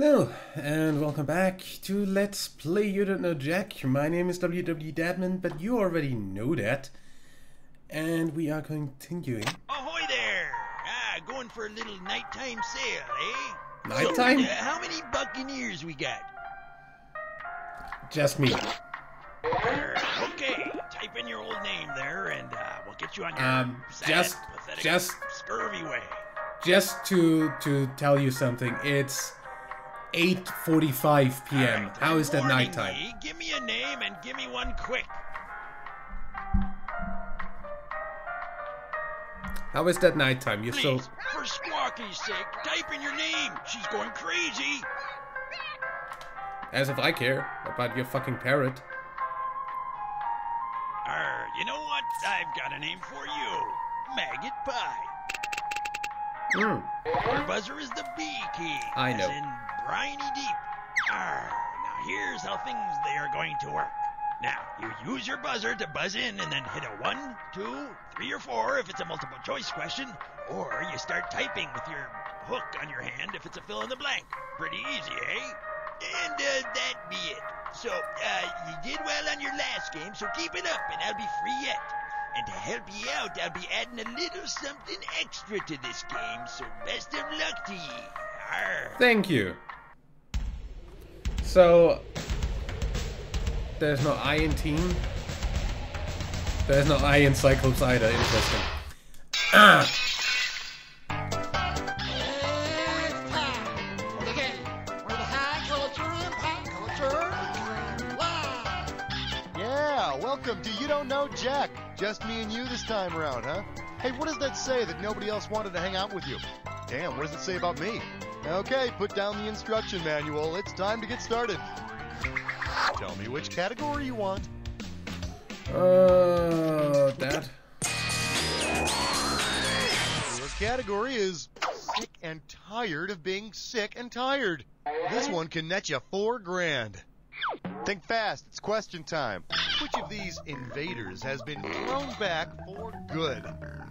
Hello, and welcome back to Let's Play You Don't Know Jack. My name is W.W. Dadman, but you already know that. And we are continuing. Ahoy there! Going for a little nighttime sail, eh? Nighttime? So, how many buccaneers we got? Just me. Okay, type in your old name there, and we'll get you on your sad, pathetic, scurvy way. Just to tell you something, it's 8:45 p.m. Right, how is that nighttime? Give me a name and give me one quick. How is that nighttime? You're so... for Squawky's sake, type in your name. She's going crazy. As if I care about your fucking parrot. You know what? I've got a name for you. Maggot Pie. Your buzzer is the B key. I know. As in briny deep. Now here's how they are going to work. Now, you use your buzzer to buzz in and then hit a 1, 2, 3, or 4 if it's a multiple choice question, or you start typing with your hook on your hand if it's a fill in the blank. Pretty easy, eh? And that be it. So, you did well on your last game, so keep it up and I'll be free yet. And to help you out, I'll be adding a little something extra to this game, so best of luck to ye. Arr. Thank you. So, there's no I in team. There's no I in Cyclops either, interesting. Welcome to You Don't Know Jack. Just me and you this time around, huh? Hey, what does that say that nobody else wanted to hang out with you? Damn, what does it say about me? Okay, put down the instruction manual. It's time to get started. Tell me which category you want. That. Your category is sick and tired of being sick and tired. This one can net you $4,000. Think fast, it's question time. Which of these invaders has been thrown back for good?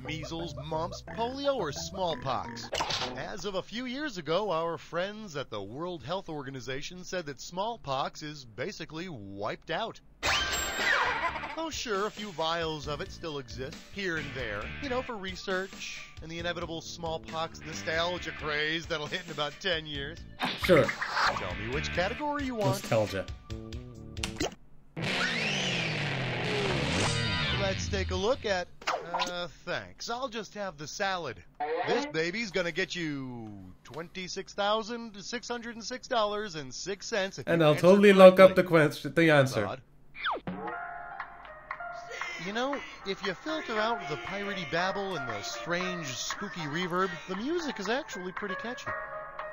Measles, mumps, polio, or smallpox? As of a few years ago, our friends at the World Health Organization said that smallpox is basically wiped out. Oh sure, a few vials of it still exist, here and there. You know, for research and the inevitable smallpox nostalgia craze that'll hit in about 10 years. Sure. Tell me which category you want. Nostalgia. Let's take a look at... thanks. I'll just have the salad. This baby's gonna get you $26,606.06. And I'll totally look up the question, the answer. You know, if you filter out the piratey babble and the strange, spooky reverb, the music is actually pretty catchy.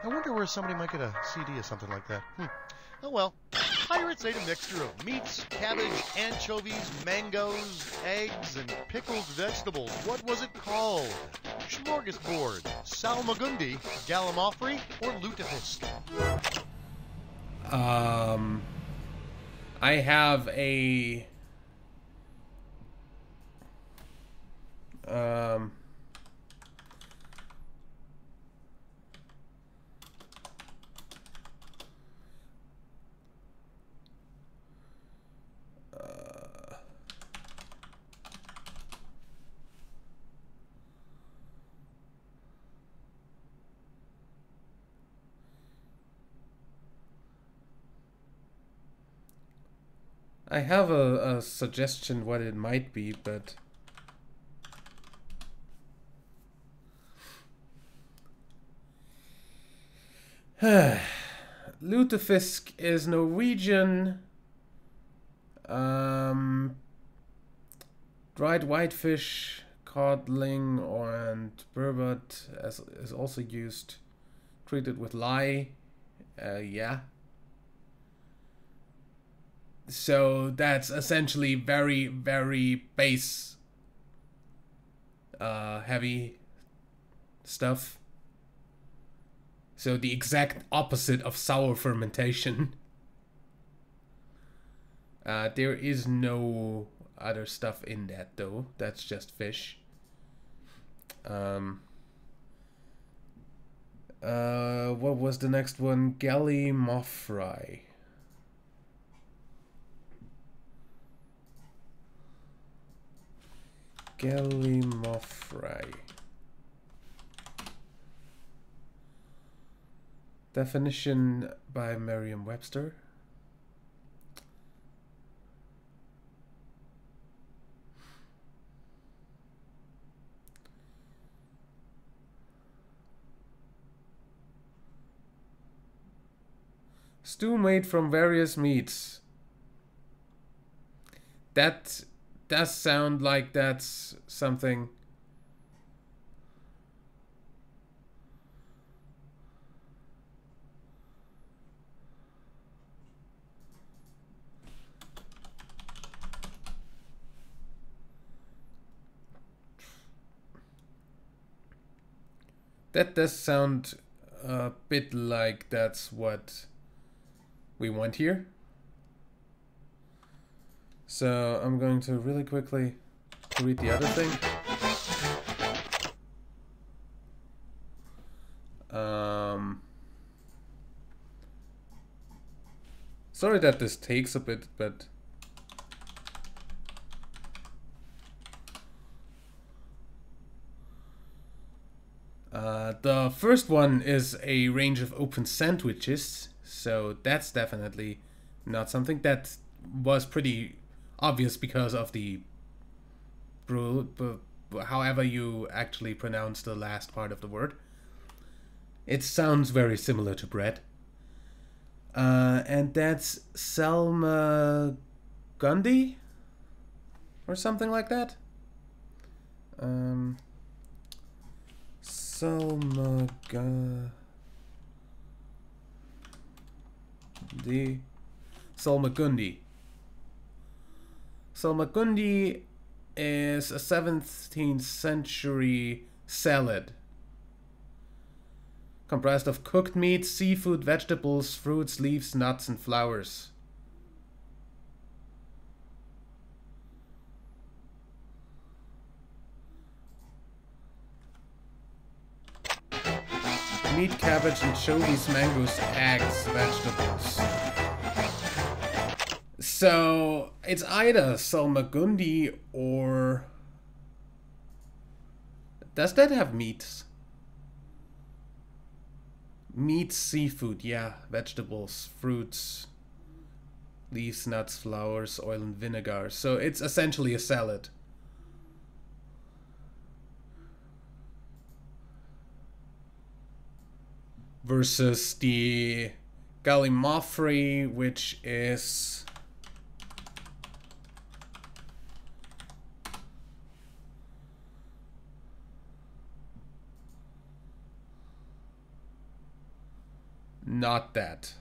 I wonder where somebody might get a CD or something like that. Oh well. Pirates ate a mixture of meats, cabbage, anchovies, mangoes, eggs, and pickled vegetables. What was it called? Smorgasbord, Salmagundi, Gallimaufry, or Lutefisk? I have a... I have a suggestion what it might be, but... Lutefisk is Norwegian, dried whitefish, codling, and burbot is also used, treated with lye, yeah. So that's essentially very, very base, heavy stuff. So the exact opposite of sour fermentation. There is no other stuff in that though. That's just fish. What was the next one? Gallimaufry. Gallimaufry. Definition by Merriam-Webster. Stew made from various meats. That does sound like that's something. That does sound a bit like that's what we want here. So I'm going to really quickly read the other thing. Sorry that this takes a bit, but the first one is a range of open sandwiches, so that's definitely not something. That was pretty obvious because of the however you actually pronounce the last part of the word. It sounds very similar to bread. And that's Salmagundi or something like that. Salmagundi. Salmagundi is a 17th century salad comprised of cooked meat, seafood, vegetables, fruits, leaves, nuts, and flowers. Meat, cabbage, anchovies, mangoes, eggs, vegetables. So it's either Salmagundi or... Does that have meats? Meat, seafood, yeah. Vegetables, fruits, leaves, nuts, flowers, oil and vinegar. So it's essentially a salad. Versus the Gallimaufry, which is not that.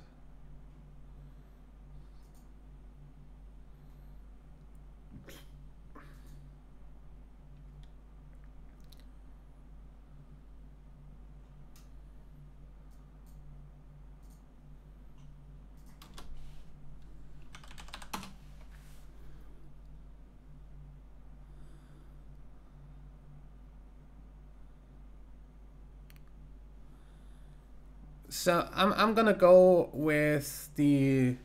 So I'm gonna go with the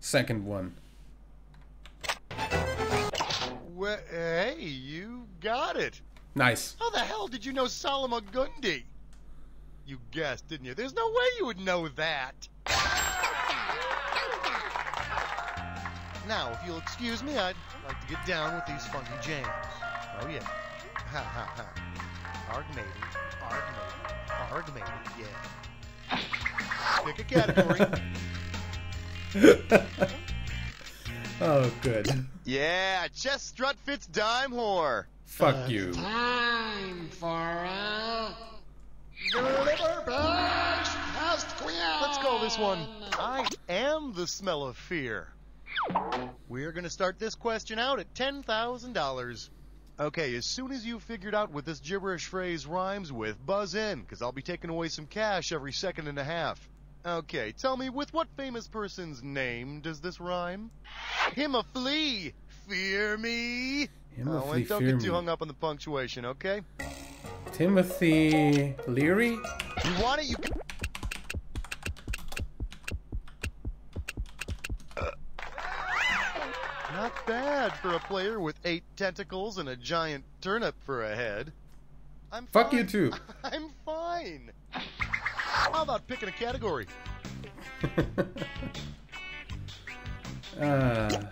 second one. Well, hey, you got it. Nice. How the hell did you know Salmagundi? You guessed, didn't you? There's no way you would know that. Now, if you'll excuse me, I'd like to get down with these funky jams. Oh yeah. Ha ha ha. Arg matey. Arg matey. Arg matey. Yeah. Pick a category. Oh, good. Yeah, just strut fits dime whore. Fuck you. Time for a let's go this one. I am the smell of fear. We're gonna start this question out at $10,000. Okay, as soon as you figured out what this gibberish phrase rhymes with, buzz in, because I'll be taking away some cash every second and a half. Okay, tell me, with what famous person's name does this rhyme? Him a flea, fear me. Him a flea, fear me. Don't get too hung up on the punctuation, okay? Timothy Leary? You want it, you can... Not bad for a player with 8 tentacles and a giant turnip for a head. I'm fine. Fuck you too. I'm fine. How about picking a category? And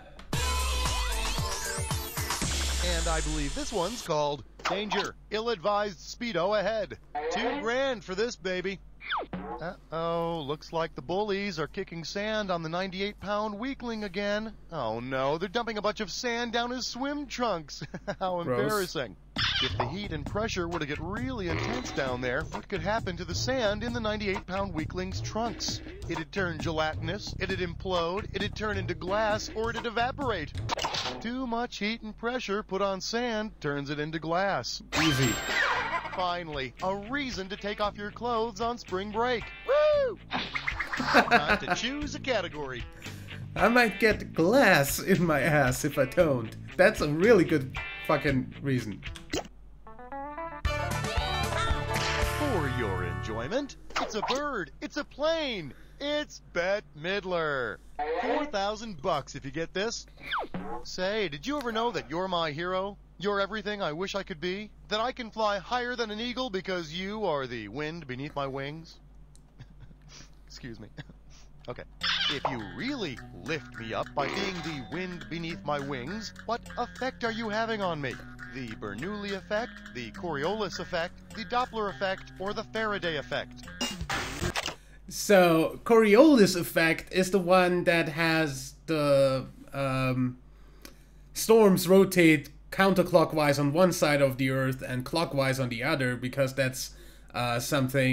I believe this one's called Danger, Ill-Advised Speedo Ahead. $2 grand for this baby. Uh-oh, looks like the bullies are kicking sand on the 98-pound weakling again. Oh no, they're dumping a bunch of sand down his swim trunks. How gross. Embarrassing. If the heat and pressure were to get really intense down there, what could happen to the sand in the 98-pound weakling's trunks? It'd turn gelatinous, it'd implode, it'd turn into glass, or it'd evaporate. Too much heat and pressure put on sand turns it into glass. Easy. Finally, a reason to take off your clothes on spring break. Woo! Time to choose a category. I might get glass in my ass if I don't. That's a really good fucking reason. For your enjoyment, it's a bird, it's a plane, it's Bette Midler. $4,000 if you get this. Say, did you ever know that you're my hero? You're everything I wish I could be? That I can fly higher than an eagle because you are the wind beneath my wings? Excuse me. Okay. If you really lift me up by being the wind beneath my wings, what effect are you having on me? The Bernoulli effect, the Coriolis effect, the Doppler effect, or the Faraday effect? So, Coriolis effect is the one that has the storms rotate counterclockwise on one side of the Earth and clockwise on the other, because that's the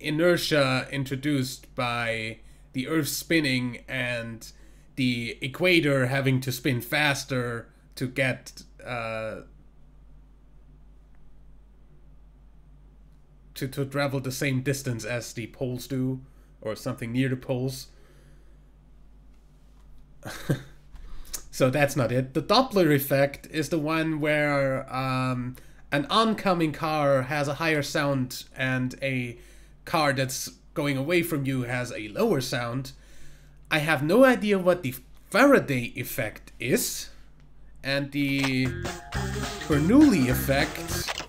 inertia introduced by the Earth spinning and the equator having to spin faster to get to travel the same distance as the poles do, or something near the poles. So that's not it. The Doppler effect is the one where an oncoming car has a higher sound and a car that's going away from you has a lower sound. I have no idea what the Faraday effect is, and the Bernoulli effect.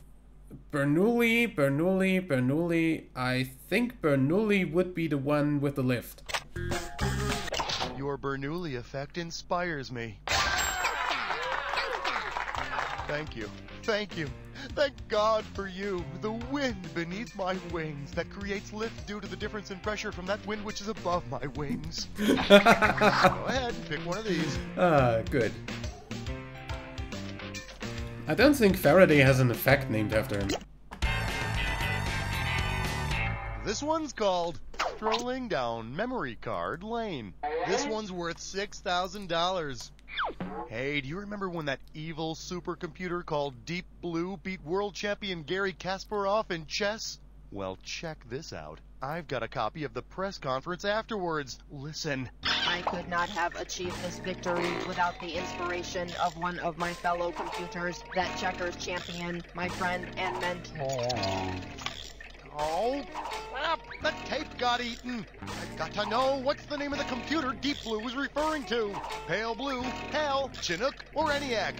Bernoulli. I think Bernoulli would be the one with the lift. Your Bernoulli effect inspires me. Thank you. Thank you. Thank God for you. The wind beneath my wings that creates lift due to the difference in pressure from that wind which is above my wings. Go ahead, pick one of these. Good. I don't think Faraday has an effect named after him. This one's called Scrolling Down Memory Card Lane. This one's worth $6,000. Hey, do you remember when that evil supercomputer called Deep Blue beat world champion Garry Kasparov in chess? Well, check this out. I've got a copy of the press conference afterwards. Listen. I could not have achieved this victory without the inspiration of one of my fellow computers, that checkers champion, my friend and mentor. Oh, crap! The tape got eaten! I've got to know what's the name of the computer Deep Blue is referring to! Pale Blue, Hal, Chinook, or ENIAC?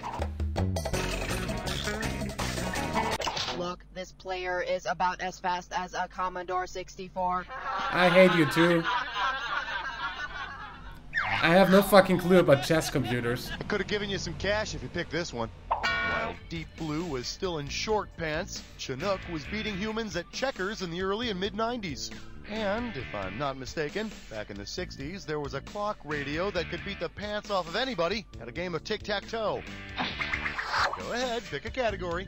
Look, this player is about as fast as a Commodore 64. I hate you too. I have no fucking clue about chess computers. I could have given you some cash if you picked this one. While Deep Blue was still in short pants, Chinook was beating humans at checkers in the early and mid-90s. And, if I'm not mistaken, back in the 60s, there was a clock radio that could beat the pants off of anybody at a game of tic-tac-toe. Go ahead, pick a category.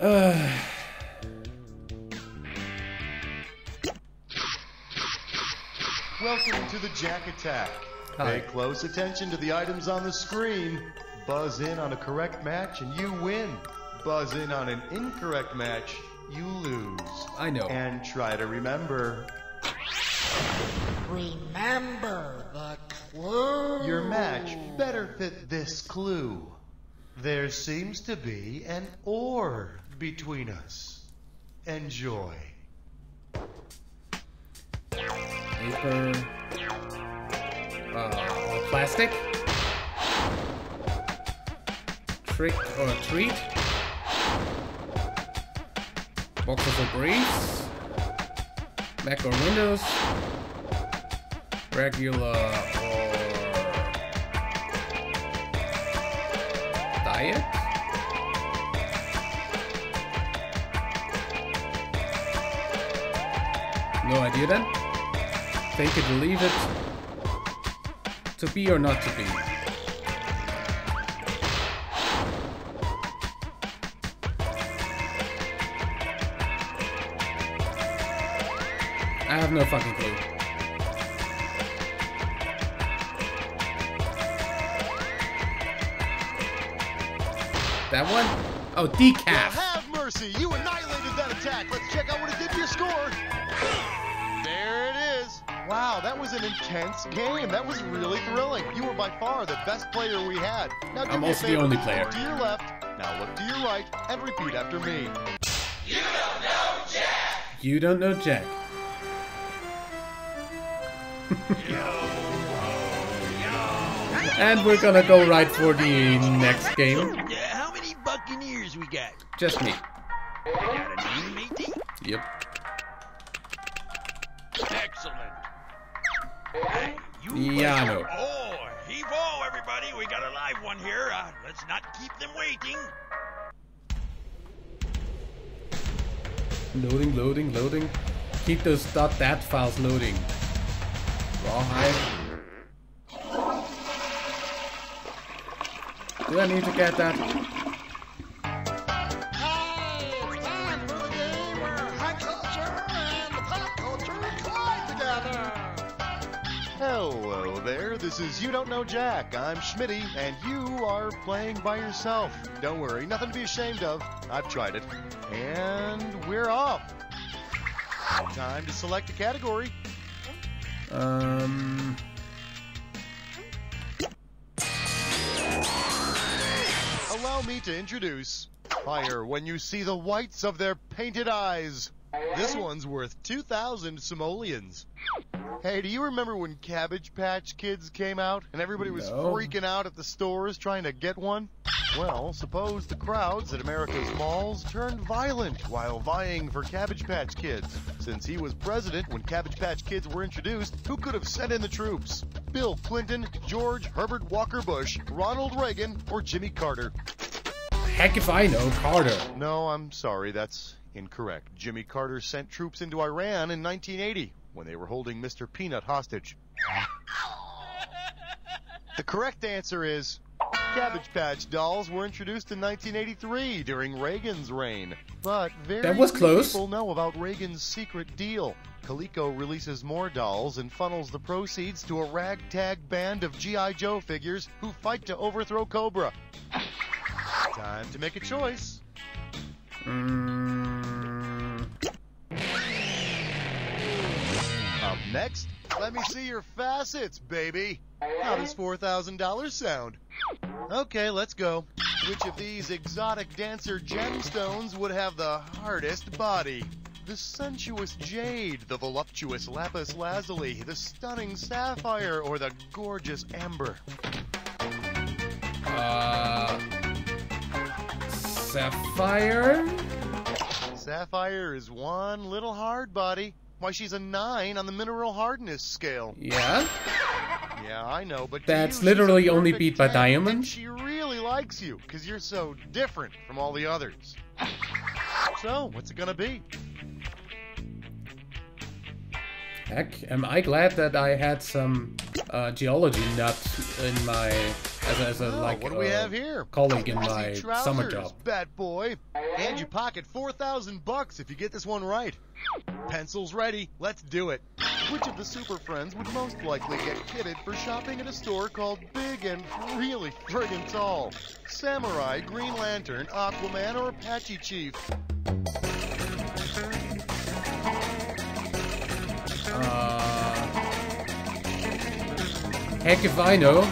Welcome to the Jack Attack. Hi. Pay close attention to the items on the screen. Buzz in on a correct match and you win. Buzz in on an incorrect match, you lose. I know. And try to remember. Remember the clue. Your match better fit this clue. There seems to be an oar between us. Enjoy. Paper. Plastic. Trick or treat. Boxes of briefs. Macro windows. Regular or diet. No idea then. Take it, leave it. To be or not to be. I have no fucking clue. That one? Oh, decaf. Well, have mercy. You annihilated that attack. Let's check out what it did to your score. There it is. Wow, that was an intense game. That was really thrilling. You were by far the best player we had. Now, I'm also the only player. Look to your left. Now look to your right and repeat after me. You don't know Jack. You don't know Jack. And we're gonna go right for the next game. We got just me. You got a name, matey? Yep. Excellent. Hey, you yeah, I know. Oh, heave ho, everybody! We got a live one here. Let's not keep them waiting. Loading, loading, loading. Keep those .dat files loading. Rawhide. Do I need to get that? Hello there, this is You Don't Know Jack. I'm Schmitty, and you are playing by yourself. Don't worry, nothing to be ashamed of. I've tried it. And we're off. Time to select a category. Allow me to introduce Fire When You See the Whites of Their Painted Eyes. This one's worth 2,000 simoleons. Hey, do you remember when Cabbage Patch Kids came out and everybody was freaking out at the stores trying to get one? Well, suppose the crowds at America's malls turned violent while vying for Cabbage Patch Kids. Since he was president when Cabbage Patch Kids were introduced, who could have sent in the troops? Bill Clinton, George Herbert Walker Bush, Ronald Reagan, or Jimmy Carter? Heck if I know, Carter. No, I'm sorry, that's incorrect. Jimmy Carter sent troops into Iran in 1980 when they were holding Mr. Peanut hostage. The correct answer is Cabbage Patch dolls were introduced in 1983 during Reagan's reign. But very few people know about Reagan's secret deal. Coleco releases more dolls and funnels the proceeds to a ragtag band of G.I. Joe figures who fight to overthrow Cobra. Time to make a choice. Up next, let me see your facets, baby. How does $4,000 sound? Okay, let's go. Which of these exotic dancer gemstones would have the hardest body? The sensuous jade, the voluptuous lapis lazuli, the stunning sapphire, or the gorgeous amber? Sapphire? Sapphire is one little hard body. Why, she's a 9 on the mineral hardness scale. Yeah? Yeah, I know, but that's literally only beat by diamond. She really likes you, because you're so different from all the others. So, what's it gonna be? Heck, am I glad that I had some geology nut in my... As a, like, what do we have here? Colleague in my trousers, summer job. Bat boy, and you pocket 4,000 bucks if you get this one right. Pencils ready. Let's do it. Which of the Super Friends would most likely get kidded for shopping at a store called Big and Really Friggin' Tall? Samurai, Green Lantern, Aquaman, or Apache Chief? Heck if I know.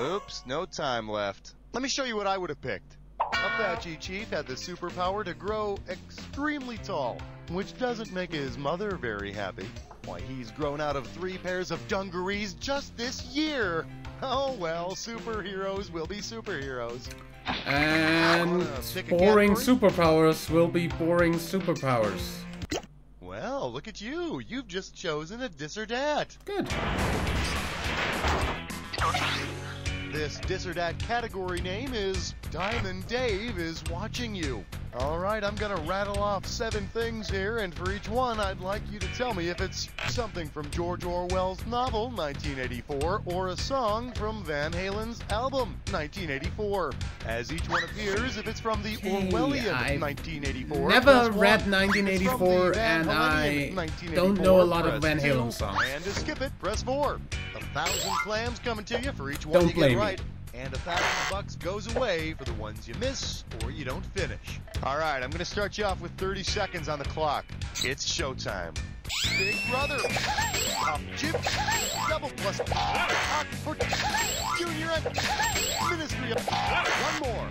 Oops, no time left. Let me show you what I would have picked. Apache Chief had the superpower to grow extremely tall, which doesn't make his mother very happy. Why, he's grown out of 3 pairs of dungarees just this year! Oh well, superheroes will be superheroes. And boring superpowers will be boring superpowers. Well, look at you. You've just chosen a dis or dat. Good. This dis or dat category name is Diamond Dave is watching you. All right, I'm going to rattle off 7 things here, and for each one, I'd like you to tell me if it's something from George Orwell's novel, 1984, or a song from Van Halen's album, 1984. As each one appears, if it's from the Orwellian 1984. Never read 1984, and I don't know a lot of Van Halen songs. And to skip it, press 4. 1,000 clams coming to you for each one you get right. And $1,000 goes away for the ones you miss or you don't finish. All right, I'm going to start you off with 30 seconds on the clock. It's showtime. Big Brother. Top Chip. Double Plus. Oxford. Junior. Ministry. One more.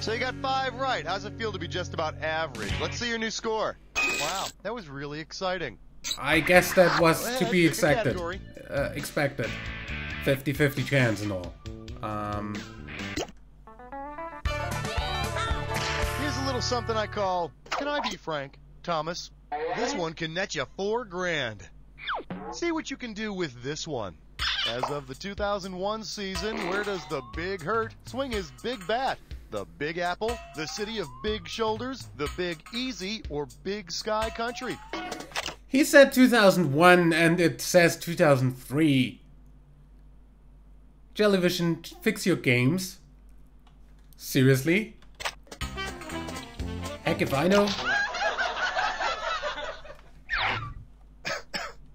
So you got 5 right. How's it feel to be just about average? Let's see your new score. Wow, that was really exciting. I guess that was to be expected. 50-50 chance and all. Here's a little something I call, can I be Frank Thomas? This one can net you $4,000. See what you can do with this one. As of the 2001 season, where does the Big Hurt swing his big bat? The Big Apple, the city of big shoulders, the Big Easy, or Big Sky Country? He said 2001 and it says 2003. Jellyvision, fix your games. Seriously? Heck if I know.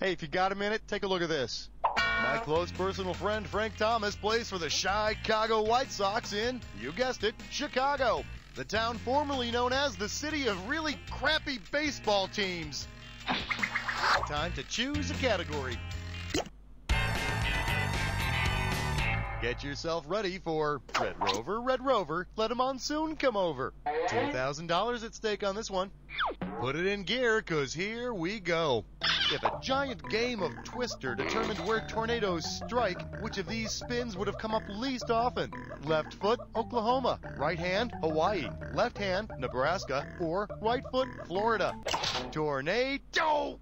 Hey, if you got a minute, take a look at this. My close personal friend Frank Thomas plays for the Chicago White Sox in, you guessed it, Chicago. The town formerly known as the city of really crappy baseball teams. Time to choose a category. Get yourself ready for Red Rover, let a monsoon come over. $2,000 at stake on this one. Put it in gear, 'cause here we go. If a giant game of Twister determined where tornadoes strike, which of these spins would have come up least often? Left foot, Oklahoma. Right hand, Hawaii. Left hand, Nebraska. Or right foot, Florida. Tornado!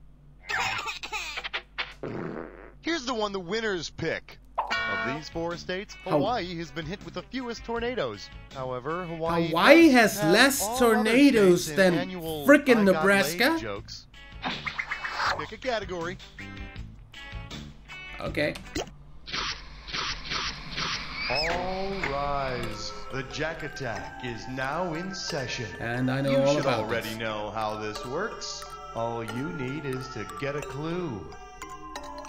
Here's the one the winners pick. Of these 4 states, Hawaii has been hit with the fewest tornadoes. However, Hawaii has less tornadoes than frickin' Nebraska. Jokes. Pick a category. Okay. All rise. The Jack Attack is now in session. And I know all about it. You already know how this works. All you need is to get a clue.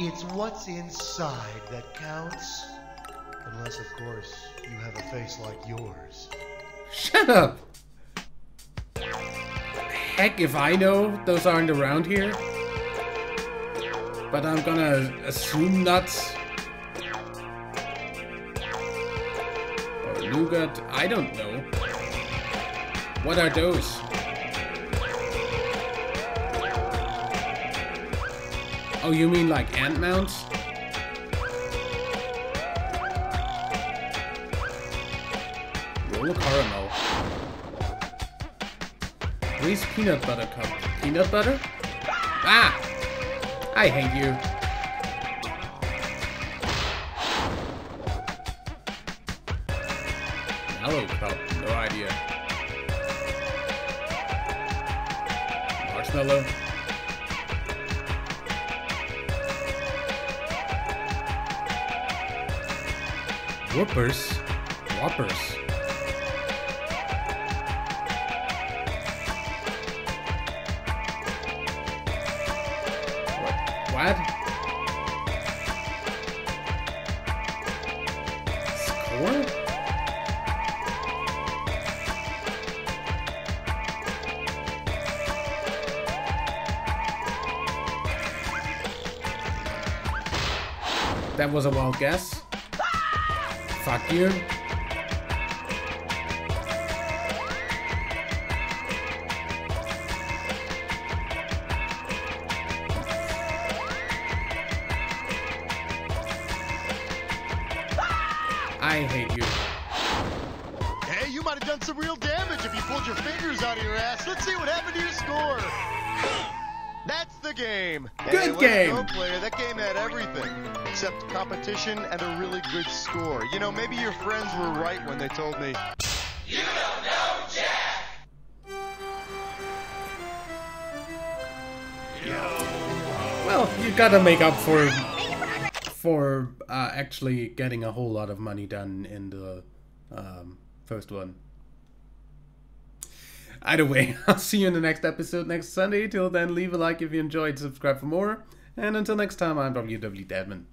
It's what's inside that counts. Unless, of course, you have a face like yours. Shut up! Heck if I know those aren't around here. But I'm gonna assume not. Or nougat, I don't know. What are those? Oh, you mean like ant mounts? Roller caramel. Reese's peanut butter cup. Peanut butter? Ah! I hate you. Hello cup. No idea. Marshmallow. Whoopers? Whoppers? What? Score? That was a wild guess. Fuck you. I hate you. Hey, you might have done some real damage if you pulled your fingers out of your ass. Let's see what happened to your score. That's the game. Good game. Go player. That game had everything except competition and a really good score. You know, maybe your friends were right when they told me, you don't know Jack. Well, you gotta make up for actually getting a whole lot of money done in the first one. Either way, I'll see you in the next episode next Sunday. Till then, leave a like if you enjoyed, subscribe for more, and until next time, I'm W.W. Dadman.